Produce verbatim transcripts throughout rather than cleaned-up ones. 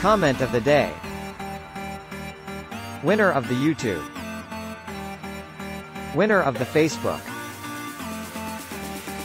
Comment of the day. Winner of the YouTube. Winner of the Facebook.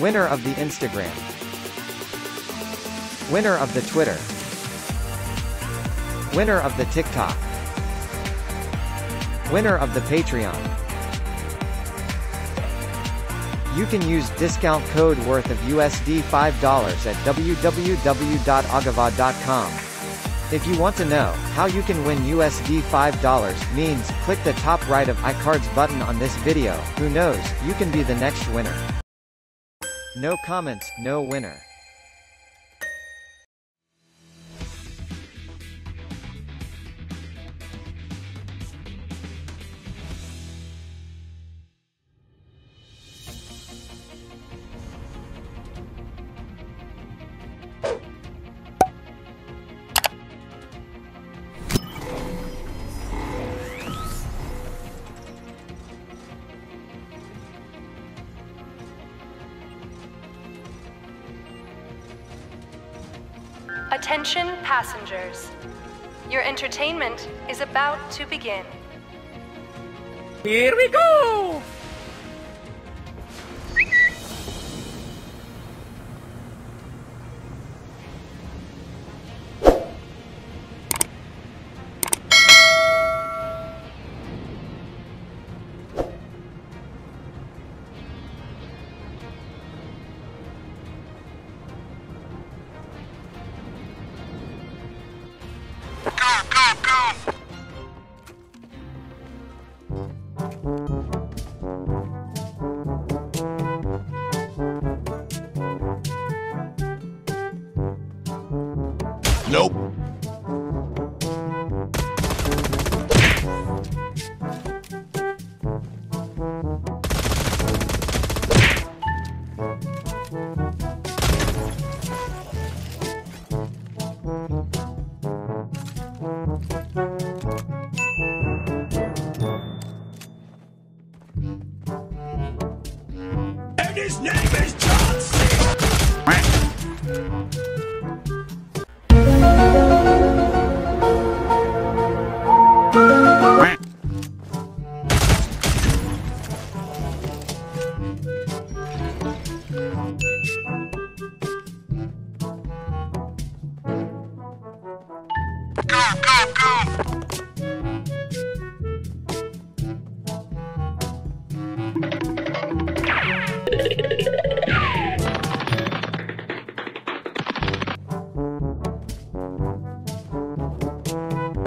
Winner of the Instagram. Winner of the Twitter. Winner of the TikTok. Winner of the Patreon. You can use discount code worth of U S D five dollars at w w w dot agava dot com. If you want to know how you can win U S D five dollars means, click the top right of iCards button on this video. Who knows, you can be the next winner. No comments, no winner. Attention passengers, your entertainment is about to begin. Here we go! Nope. And his name is John C.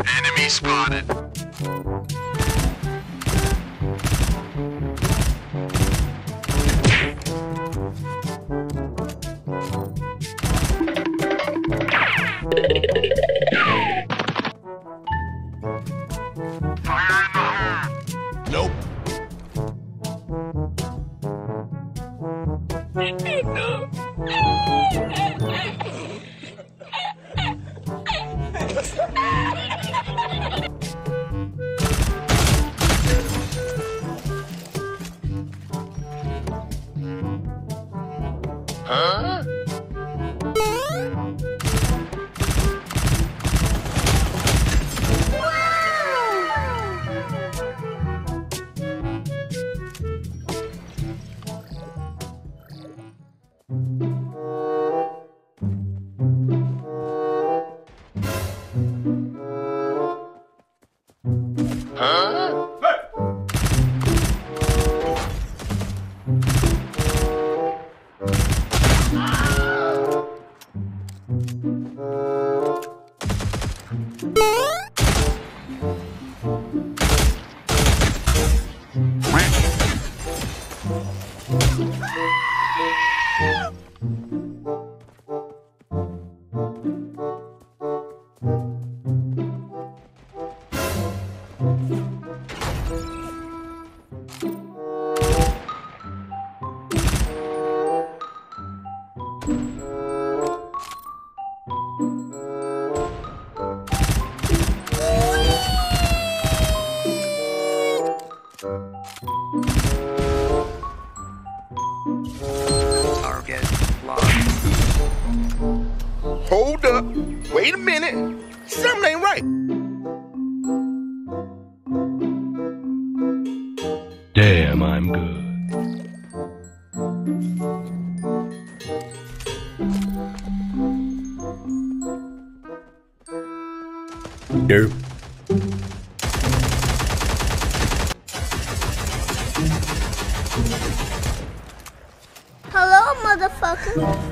Enemy spotted. Huh? Target locked. Hold up. Wait a minute. Something ain't right. Damn, I'm good. Derp. Hello, motherfucker.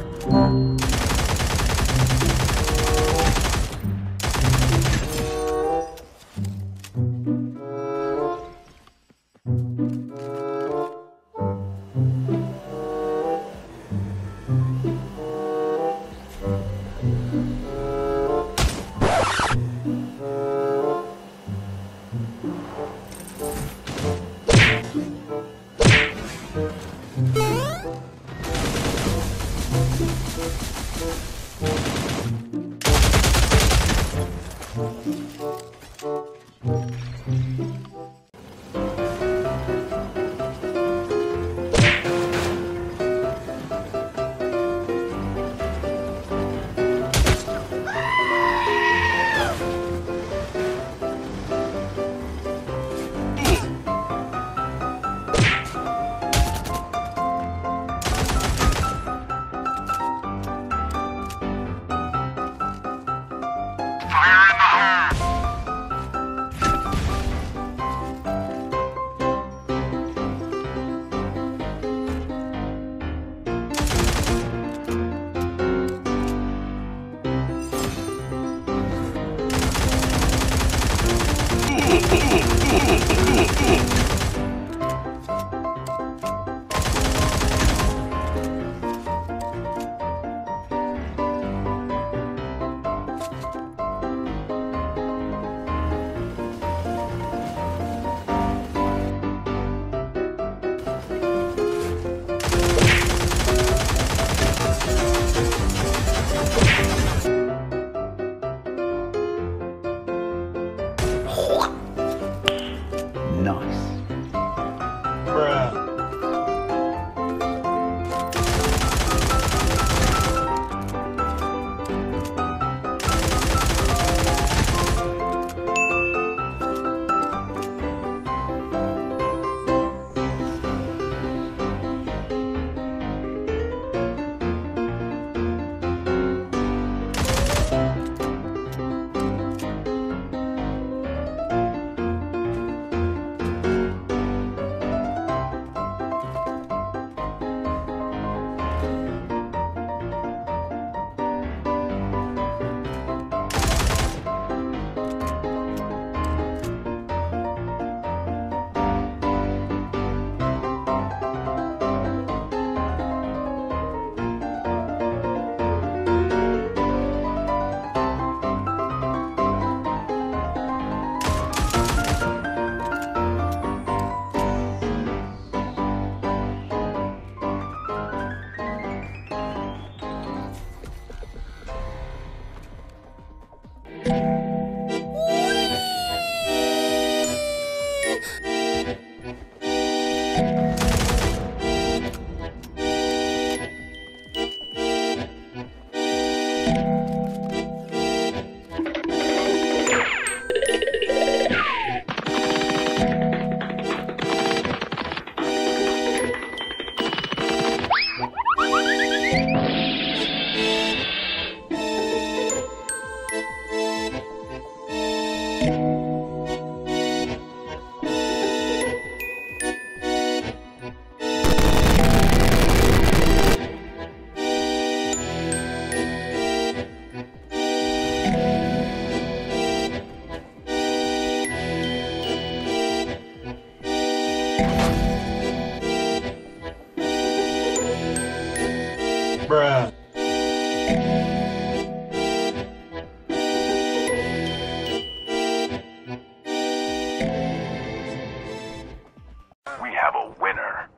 We have a winner.